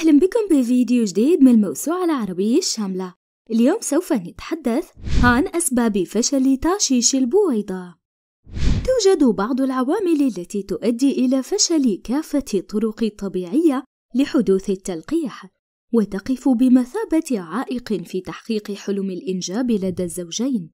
أهلا بكم بفيديو جديد من الموسوعة العربية الشاملة. اليوم سوف نتحدث عن أسباب فشل تعشيش البويضة. توجد بعض العوامل التي تؤدي إلى فشل كافة الطرق الطبيعية لحدوث التلقيح، وتقف بمثابة عائق في تحقيق حلم الإنجاب لدى الزوجين.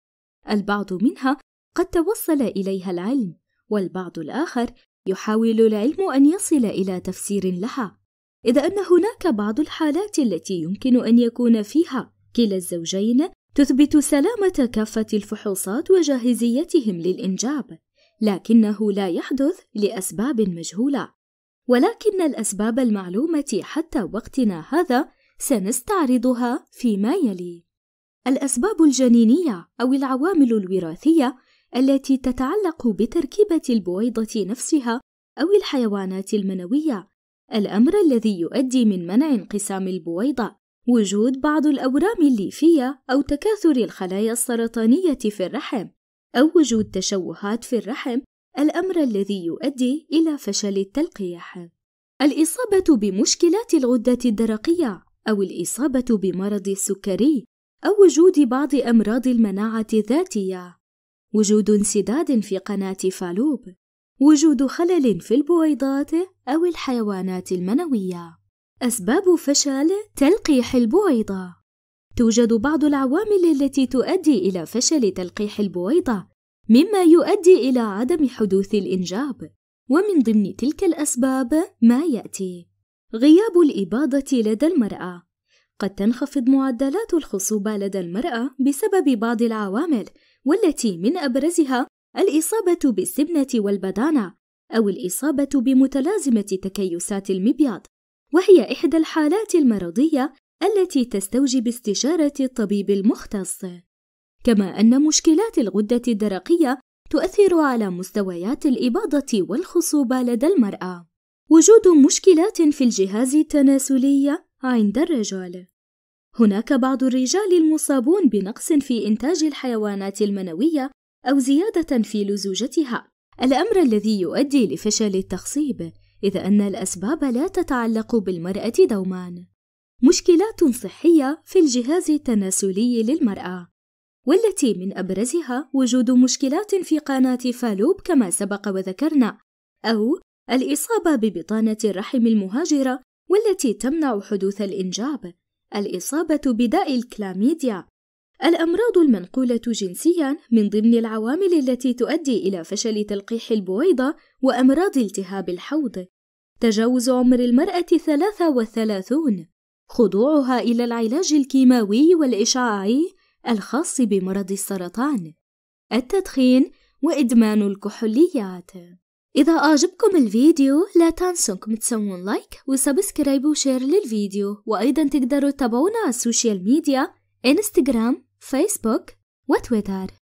البعض منها قد توصل إليها العلم، والبعض الآخر يحاول العلم أن يصل إلى تفسير لها، إذ أن هناك بعض الحالات التي يمكن أن يكون فيها كلا الزوجين تثبت سلامة كافة الفحوصات وجاهزيتهم للإنجاب، لكنه لا يحدث لأسباب مجهولة. ولكن الأسباب المعلومة حتى وقتنا هذا سنستعرضها فيما يلي. الأسباب الجنينية أو العوامل الوراثية التي تتعلق بتركيبة البويضة نفسها أو الحيوانات المنوية، الأمر الذي يؤدي من منع انقسام البويضة، وجود بعض الأورام الليفية أو تكاثر الخلايا السرطانية في الرحم، أو وجود تشوهات في الرحم، الأمر الذي يؤدي إلى فشل التلقيح. الإصابة بمشكلات الغدة الدرقية أو الإصابة بمرض السكري، أو وجود بعض أمراض المناعة الذاتية، وجود انسداد في قناة فالوب، وجود خلل في البويضات أو الحيوانات المنوية. أسباب فشل تلقيح البويضة. توجد بعض العوامل التي تؤدي إلى فشل تلقيح البويضة، مما يؤدي إلى عدم حدوث الإنجاب، ومن ضمن تلك الأسباب ما يأتي: غياب الإباضة لدى المرأة. قد تنخفض معدلات الخصوبة لدى المرأة بسبب بعض العوامل، والتي من أبرزها الإصابة بالسمنة والبدانة، أو الإصابة بمتلازمة تكيسات المبيض، وهي إحدى الحالات المرضية التي تستوجب استشارة الطبيب المختص. كما أن مشكلات الغدة الدرقية تؤثر على مستويات الإباضة والخصوبة لدى المرأة، وجود مشكلات في الجهاز التناسلي عند الرجل. هناك بعض الرجال المصابون بنقص في إنتاج الحيوانات المنوية أو زيادة في لزوجتها، الأمر الذي يؤدي لفشل التخصيب، إذ أن الأسباب لا تتعلق بالمرأة دوماً. مشكلات صحية في الجهاز التناسلي للمرأة، والتي من أبرزها وجود مشكلات في قناة فالوب كما سبق وذكرنا، أو الإصابة ببطانة الرحم المهاجرة والتي تمنع حدوث الإنجاب، الإصابة بداء الكلاميديا. الأمراض المنقولة جنسياً من ضمن العوامل التي تؤدي إلى فشل تلقيح البويضة، وأمراض التهاب الحوض. تجاوز عمر المرأة 33، خضوعها إلى العلاج الكيماوي والإشعاعي الخاص بمرض السرطان، التدخين، وإدمان الكحوليات. إذا أعجبكم الفيديو لا تنسونكم تسوون لايك وسبسكرايب وشير للفيديو، وأيضاً تقدروا تتابعونا على السوشيال ميديا، إنستغرام، فيسبوك وتويتر.